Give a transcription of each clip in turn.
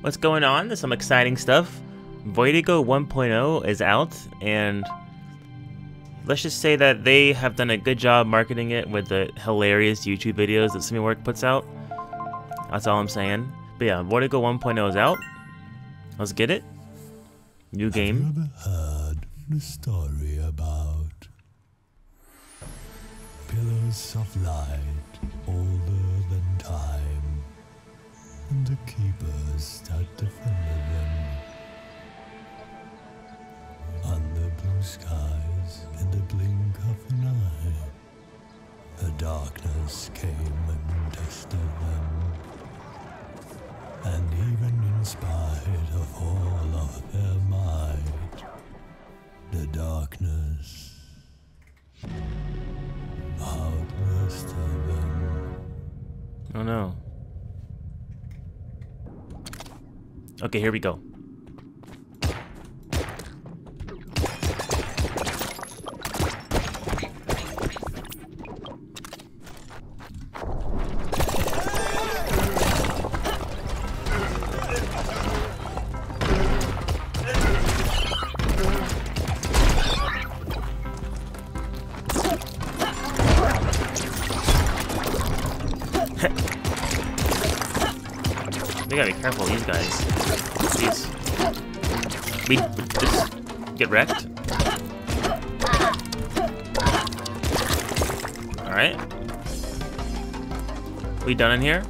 What's going on? There's some exciting stuff. Voidigo 1.0 is out, and let's just say that they have done a good job marketing it with the hilarious YouTube videos that SimiWork puts out. That's all I'm saying. But yeah, Voidigo 1.0 is out. Let's get it. New game. Have you ever heard the story about pillars of light older than time? And the keepers that defended them. Under blue skies, in the blink of an eye, the darkness came and tested them. And even in spite of all of their might, the darkness outmastered them. Oh no. Okay, here we go. We gotta be careful, these guys. Jeez. We just get wrecked. Alright. We done in here?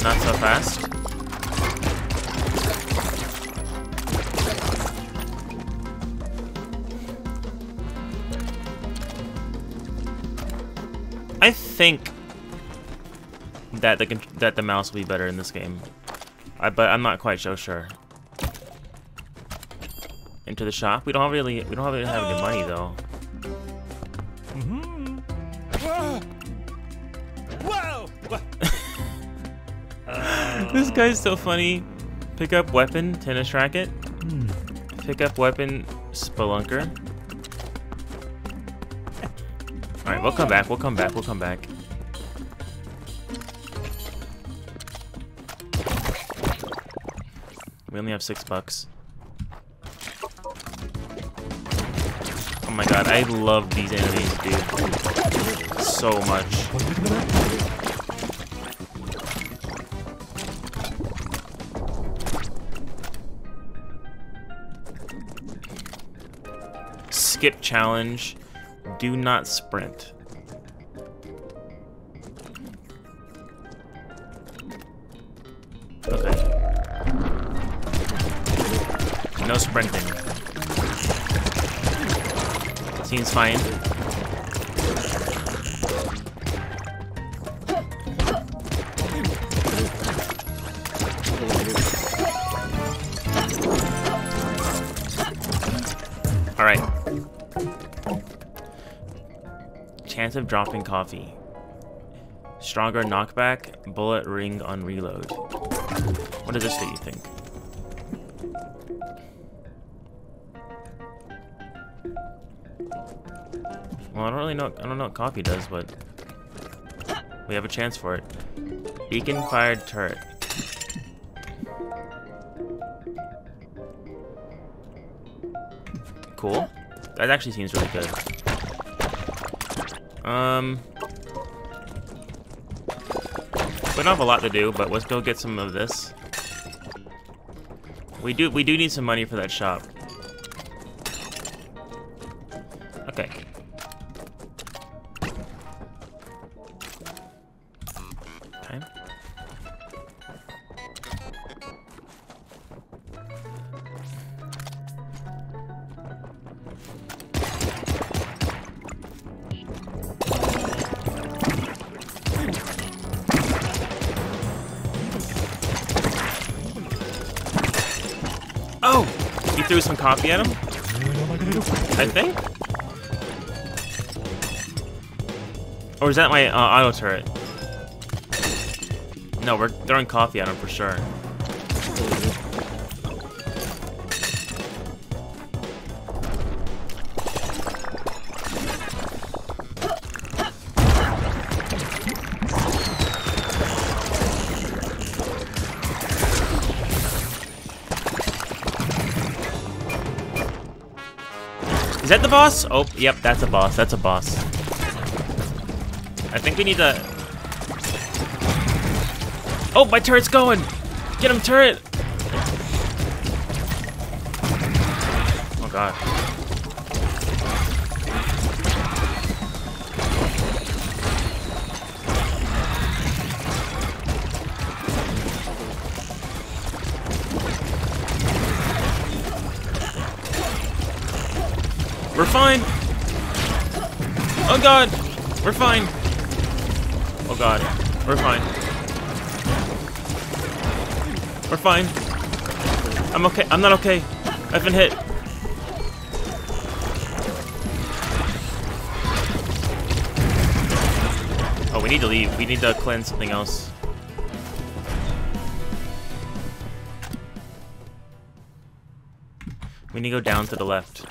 Not so fast. I think that the mouse will be better in this game, but I'm not quite so sure. Into the shop. We don't really have any money though. This guy's so funny. Pick up weapon, tennis racket. Pick up weapon, spelunker. All right, we'll come back. We only have $6. Oh my god, I love these enemies, dude. So much. Skip challenge. Do not sprint. No sprinting. Seems fine. Alright. Chance of dropping coffee. Stronger knockback, bullet ring on reload. What is this that you think? Well, I don't know what coffee does, but we have a chance for it. Beacon fired turret. Cool. That actually seems really good. We don't have a lot to do, but let's go get some of this. We do need some money for that shop. Okay. Oh! He threw some coffee at him? I think? Or is that my auto turret? No, we're throwing coffee at him for sure. Is that the boss? Oh, yep, that's a boss. That's a boss. I think we need to... Oh, my turret's going! Get him, turret! Oh, God. We're fine! Oh, God! We're fine! Oh, God. We're fine. We're fine. I'm okay. I'm not okay. I've been hit. Oh, we need to leave. We need to cleanse something else. We need to go down to the left.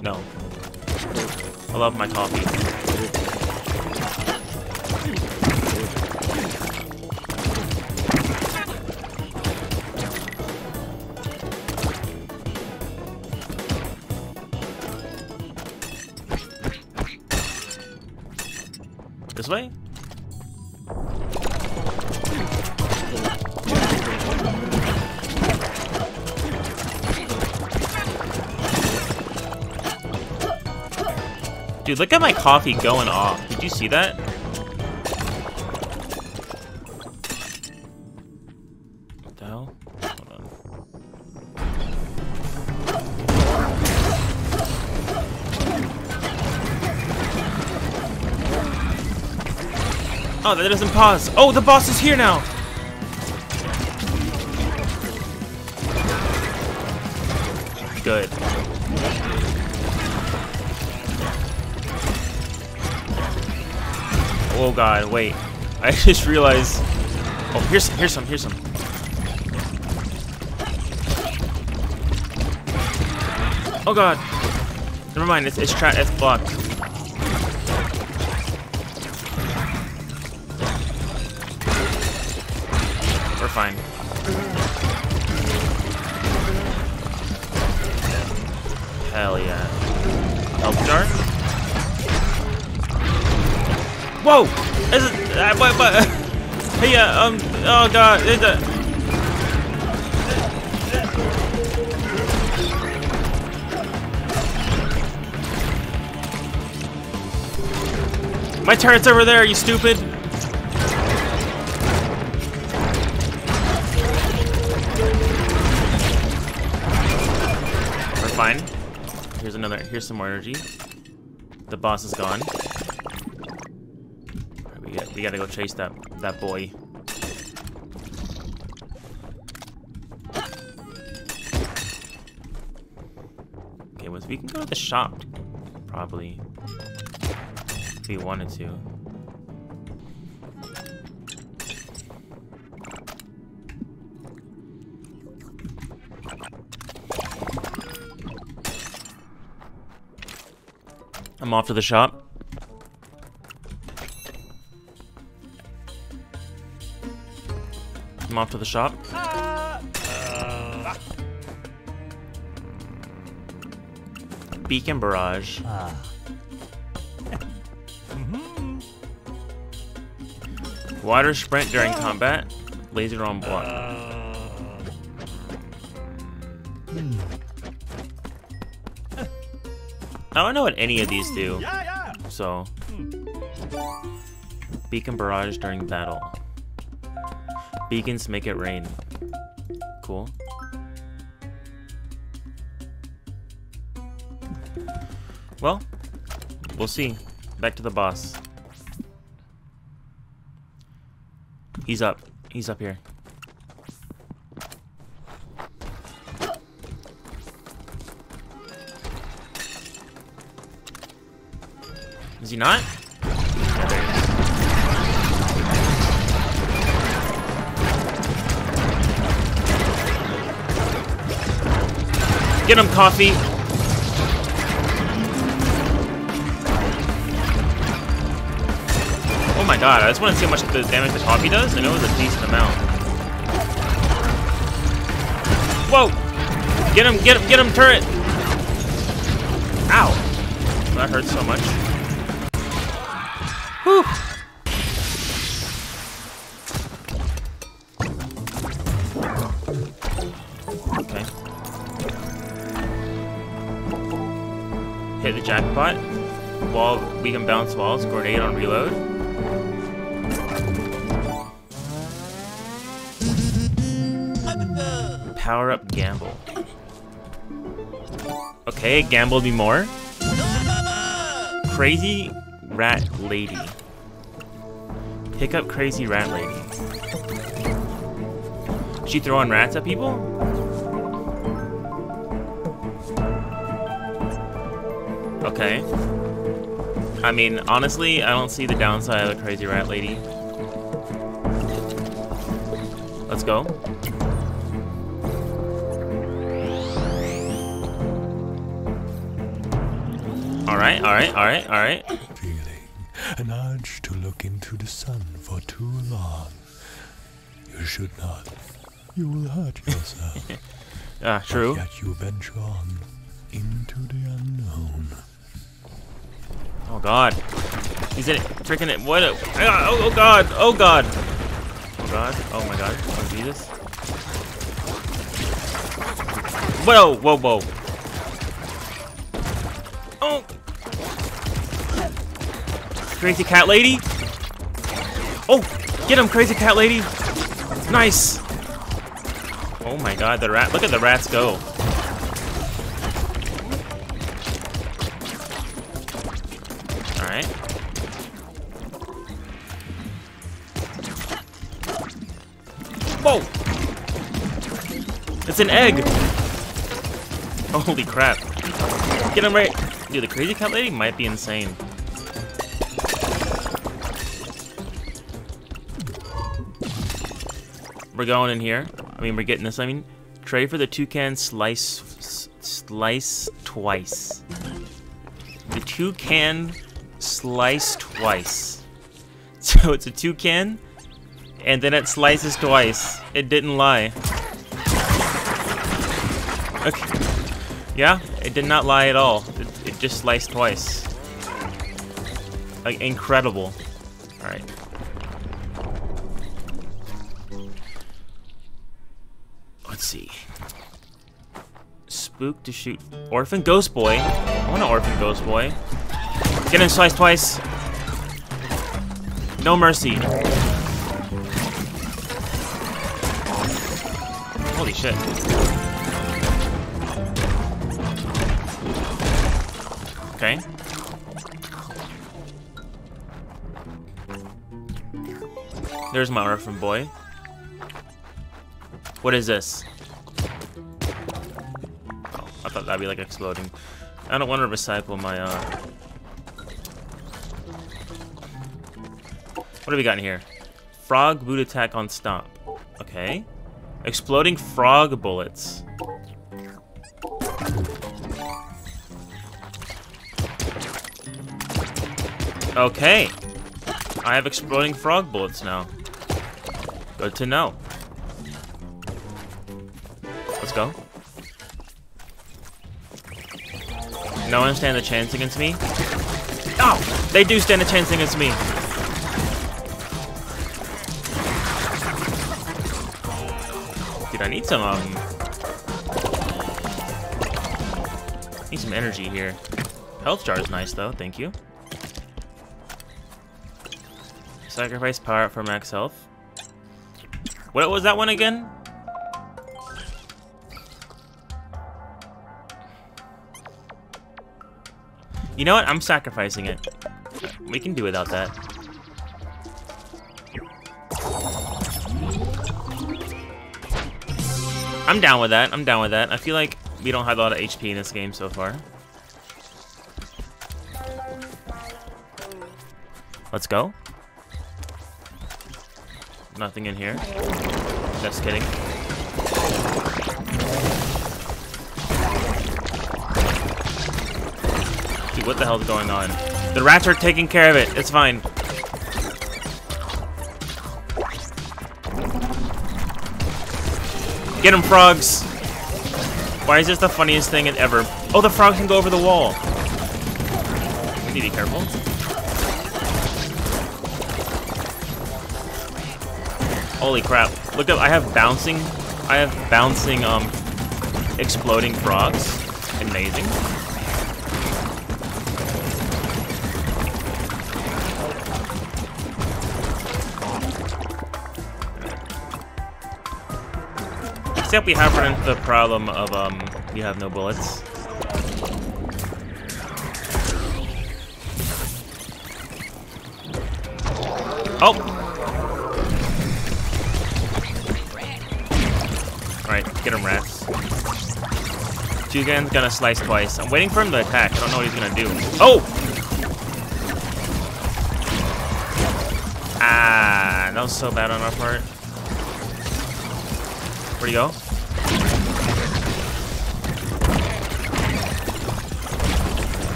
No. I love my coffee. This way? Dude, look at my coffee going off. Did you see that? What the hell? Hold on. Oh, that doesn't pause. Oh, the boss is here now. Good. Oh God, wait. I just realized. Oh, here's some. Oh God. Never mind, it's blocked. We're fine. Hell yeah. Help jar? Whoa! Is it, what? Hey, yeah, oh God, is it? My turret's over there, you stupid! We're fine. Here's some more energy. The boss is gone. We gotta go chase that boy. Okay, we can go to the shop, probably, if we wanted to. I'm off to the shop. Off to the shop. Beacon barrage. Water sprint during combat. Laser on block. I don't know what any of these do. So, beacon barrage during battle. Beacons make it rain. Cool. Well, we'll see. Back to the boss. He's up. He's up here. Is he not? Get him, coffee. Oh my god, I just want to see how much the damage the hobby does, and it was a decent amount. Whoa! Get him, turret! Ow! That hurts so much. Whew! Okay. Hit the jackpot. Wall, we can bounce walls, grenade on reload. Power up gamble. Okay, gamble me more. Crazy rat lady. Pick up crazy rat lady. She throwing rats at people? Okay. I mean, honestly, I don't see the downside of a crazy rat lady. Let's go. All right. Feeling an urge to look into the sun for too long. You should not. You will hurt yourself. Ah, true. But yet you venture on into the unknown. Oh god. He's in it, tricking it. What? Oh god. Oh my god. Oh Jesus. Whoa. Oh. Crazy cat lady! Oh! Get him, crazy cat lady! Nice! Oh my god, the rat. Look at the rats go. Alright. Whoa! It's an egg! Holy crap. Get him right. Dude, the crazy cat lady might be insane. We're going in here. We're getting this. Trade for the toucan slice twice. The toucan slice twice. So it's a toucan, and then it slices twice. It didn't lie. Okay. Yeah, it did not lie at all. It just sliced twice. Like, incredible. All right. Let's see. Spook to shoot. Orphan Ghost Boy. I want an Orphan Ghost Boy. Get him sliced twice. No mercy. Holy shit. Okay. There's my Orphan Boy. What is this? Oh, I thought that'd be like exploding. I don't want to recycle my, What do we got in here? Frog boot attack on stomp. Okay. Exploding frog bullets. Okay. I have exploding frog bullets now. Good to know. Go. No one stand a chance against me. Oh, they do stand a chance against me. Dude, I need some energy here. Health jar is nice though, thank you. Sacrifice power up for max health. What was that one again? You know what? I'm sacrificing it. We can do without that. I'm down with that. I feel like we don't have a lot of HP in this game so far. Let's go. Nothing in here. Just kidding. What the hell is going on? The rats are taking care of it. It's fine. Get him, frogs! Why is this the funniest thing ever? Oh, the frog can go over the wall. We need to be careful. Holy crap! Look up. I have bouncing, exploding frogs. Amazing. Except we have run into the problem of we have no bullets. Oh. All right, get him, rats. Jugan's gonna slice twice. I'm waiting for him to attack. I don't know what he's gonna do. Oh! Ah, that was so bad on our part. Where'd he go?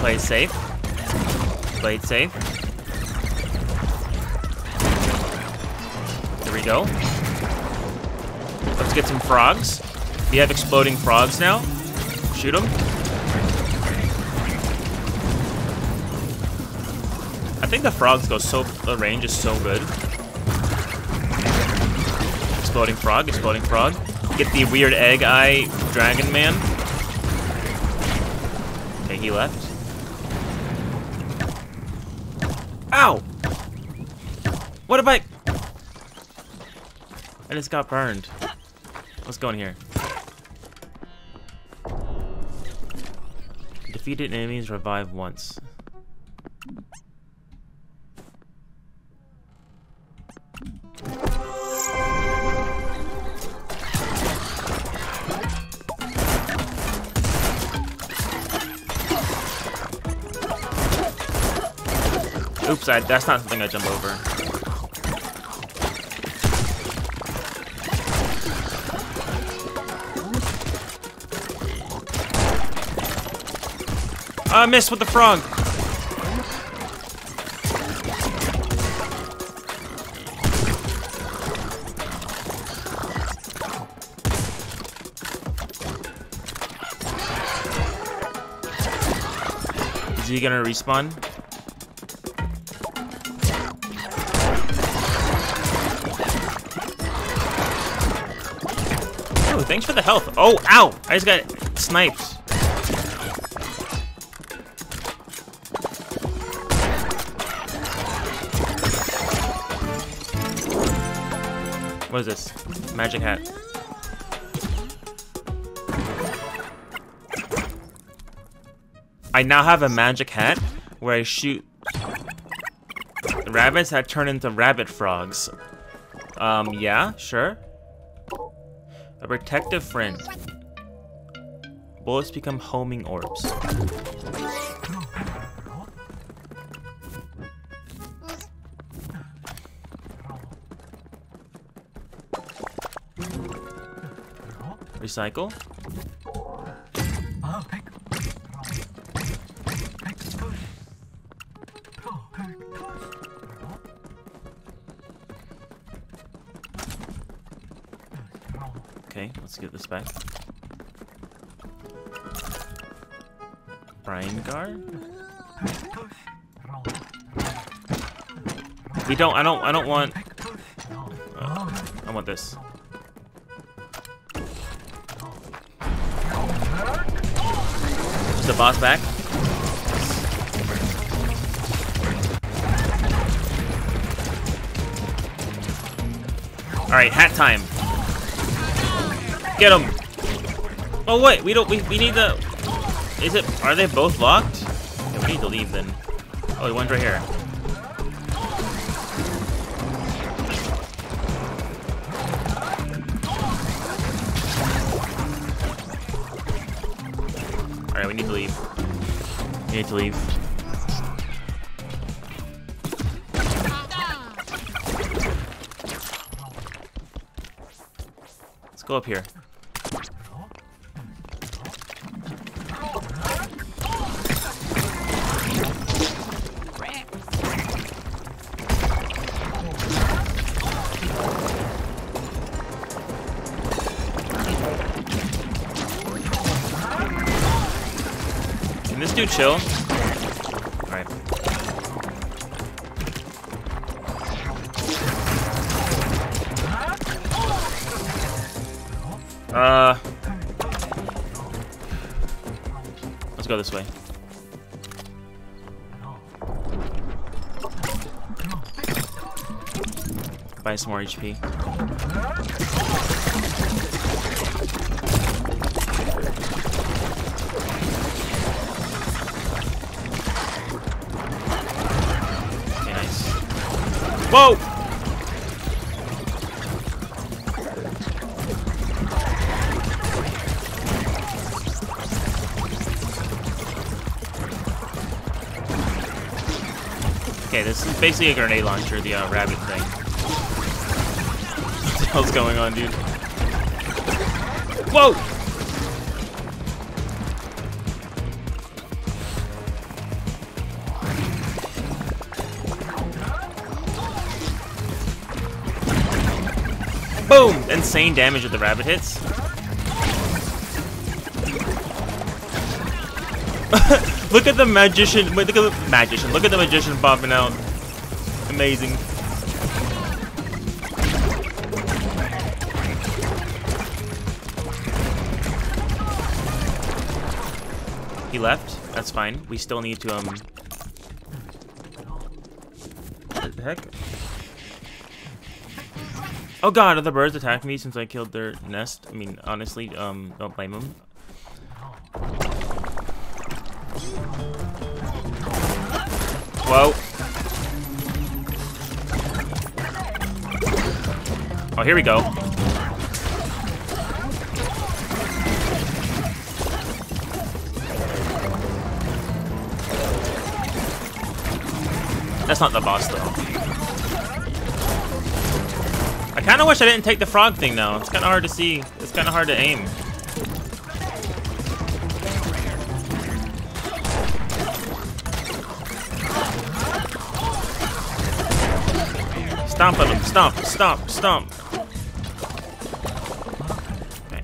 Play it safe. Play it safe. There we go. Let's get some frogs. We have exploding frogs now. Shoot them. I think the frogs go so... the range is so good. Exploding frog, exploding frog. Get the weird egg eye dragon man. Okay, he left. Ow! What if I just got burned. Let's go in here. Defeated enemies, revive once. Oops, that's not something I jump over. I missed with the frog. Is he gonna respawn? Thanks for the health. Oh, ow! I just got sniped. What is this? Magic hat. I now have a magic hat where I shoot the rabbits that turn into rabbit frogs. Yeah, sure. A protective friend. Bullets become homing orbs. Recycle. Okay, let's get this back. Brian guard? We don't, I don't want... I want this. Is the boss back? Alright, hat time. Get him! Oh wait, we need the... Is it... Are they both locked? Yeah, we need to leave then. Oh, the one's right here. Alright, we need to leave. We need to leave. Let's go up here. Can this dude chill? Alright. Let's go this way. Buy some more HP. Okay, nice. Whoa! Okay, this is basically a grenade launcher, the rabbit thing. What's going on, dude? Whoa! Boom! Insane damage with the rabbit hits. Look at the magician. Wait, look at the magician. Look at the magician popping out. Amazing. He left. That's fine. We still need to, What the heck? Oh god, are the birds attacking me since I killed their nest? I mean, honestly, don't blame them. Whoa. Oh, here we go. That's not the boss, though. I kind of wish I didn't take the frog thing, though. It's kind of hard to see. It's kind of hard to aim. Stomp on him. Stomp, stomp, stomp. Okay.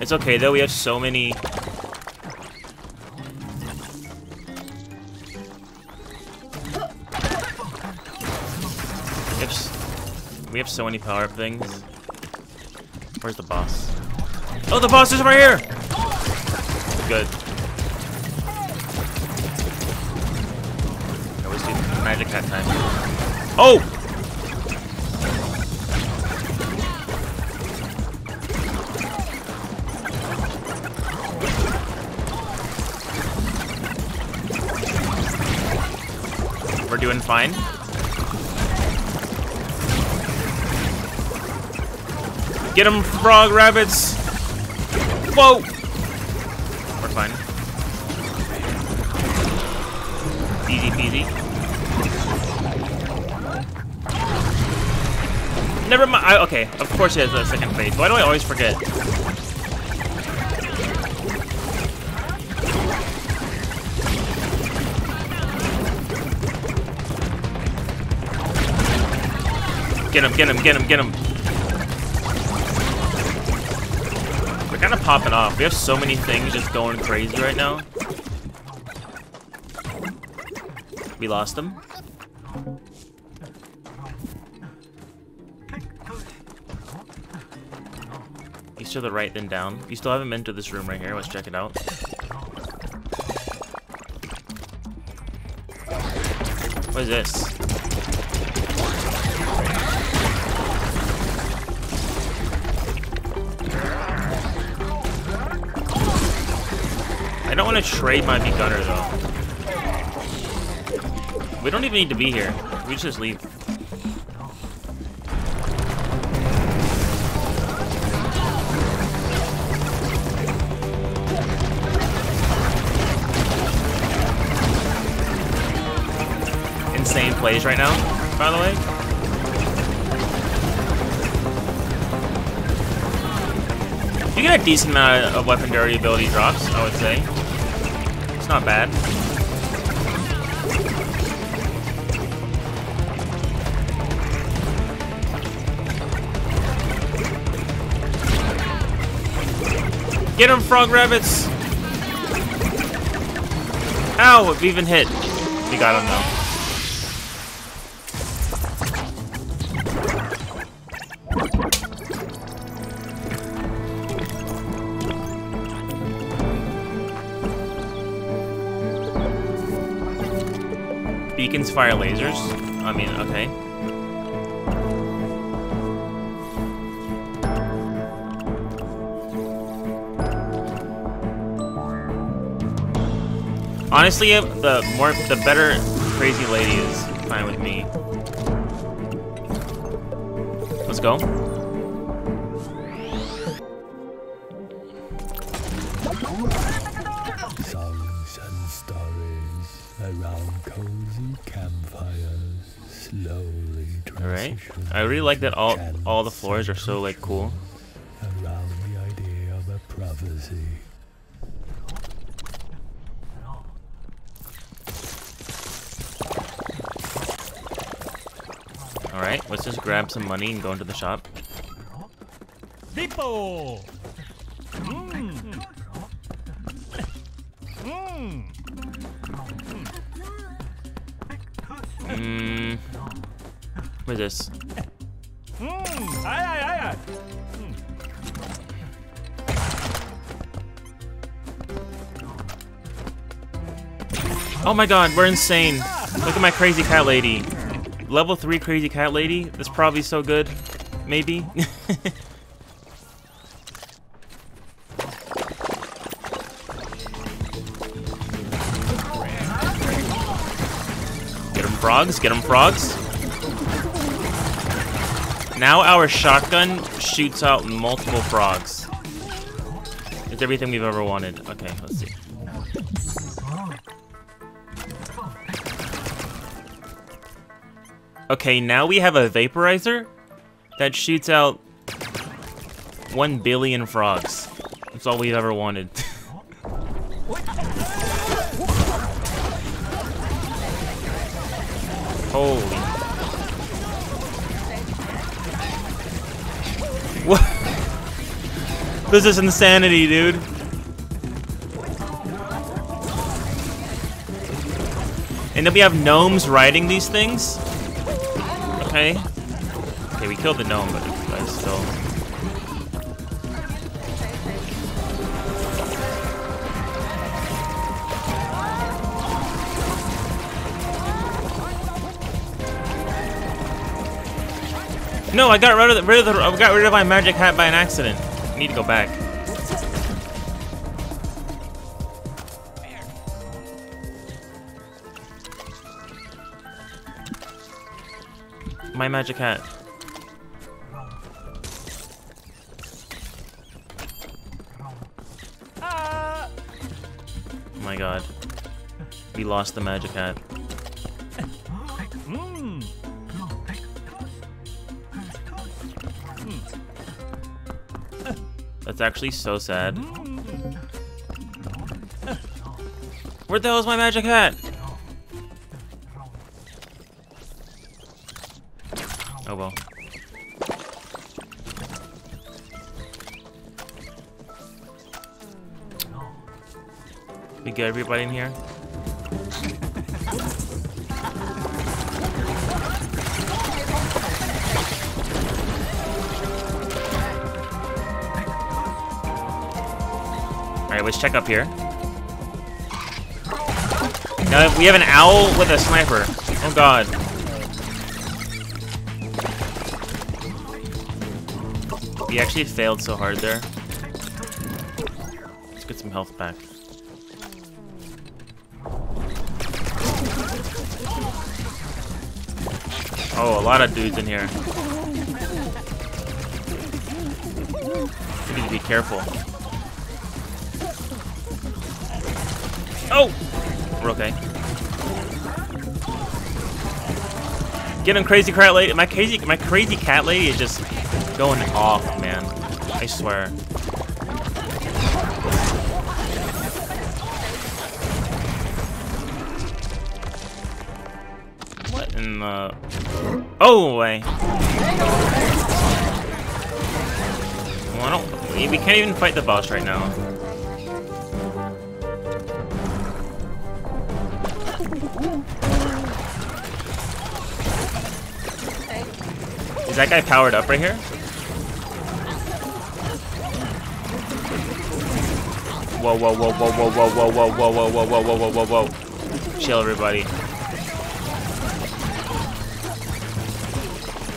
It's okay, though. We have so many... We have so many power-up things. Where's the boss? Oh, the boss is right here! Good. I always do magic that time. Oh! We're doing fine. Get him, frog rabbits! Whoa! We're fine. Easy peasy. Never mind. Okay, of course he has a second phase. Why do I always forget? Get him, get him, get him, get him. Kind of popping off. We have so many things just going crazy right now. We lost them. He's to the right, then down. We still haven't been to this room right here. Let's check it out. What is this? I don't want to trade my begunner, though. We don't even need to be here. We just leave. Insane plays right now, by the way. You get a decent amount of weapon durability drops, I would say. It's not bad. Get him, frog rabbits! Ow, it even hit. We got him though. Beacons fire lasers. I mean, okay. Honestly, the better crazy lady is fine with me. Let's go. Songs and stories around cozy campfires slowly transition. All right. I really like that all the floors are so like cool. Around the idea of a prophecy. Alright, let's just grab some money and go into the shop. Depot! Mm. Mm. Mm. What is this? Mm. Aye, aye, aye, aye. Oh my god, we're insane! Look at my crazy cat lady. Level 3 crazy cat lady? That's probably so good. Maybe? Get him frogs, get him frogs. Now our shotgun shoots out multiple frogs. It's everything we've ever wanted. Okay, let's see. Okay, now we have a vaporizer that shoots out 1 billion frogs. That's all we've ever wanted. Holy. What? This is insanity, dude. And then we have gnomes riding these things. Okay. Okay, we killed the gnome, but it's still. No, I got rid of my magic hat by an accident. I need to go back. My magic hat. Oh my god. We lost the magic hat. That's actually so sad. Where the hell is my magic hat? Oh well. We get everybody in here. Alright, let's check up here. Now we have an owl with a sniper. Oh god. We actually failed so hard there. Let's get some health back. Oh, a lot of dudes in here. We need to be careful. Oh! We're okay. Get him, crazy cat lady. My crazy cat lady is just going off, man. I swear. What in the... Oh, wait. Well, I don't... We can't even fight the boss right now. Is that guy powered up right here? Whoa, whoa, whoa, whoa, whoa, whoa, whoa, whoa, whoa, whoa, whoa, whoa, whoa, whoa, whoa. Chill, everybody.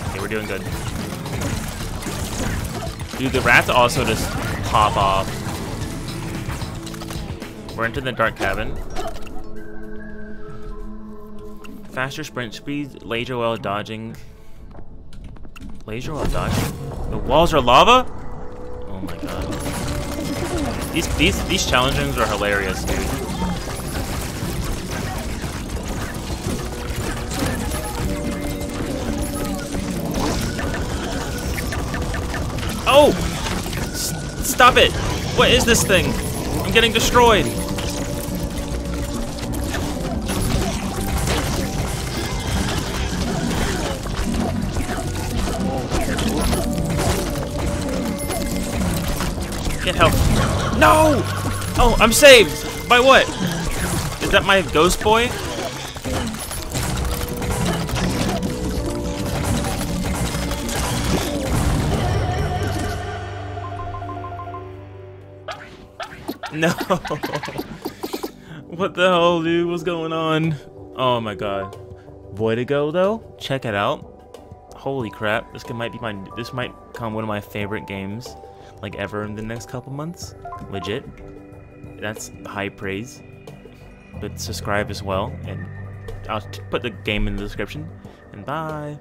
Okay, we're doing good. Dude, the rats also just pop off. We're into the dark cabin. Faster sprint speed, laser while dodging. Laser while dodging? The walls are lava? Oh my god. These challenges are hilarious, dude. Oh! Stop it! What is this thing? I'm getting destroyed! Get help. No! Oh, I'm saved! By what? Is that my ghost boy? No! What the hell, dude? What's going on? Oh my god. Voidigo though? Check it out. Holy crap. This might become one of my favorite games like ever in the next couple months. Legit. That's high praise. But subscribe as well, and I'll put the game in the description. And bye!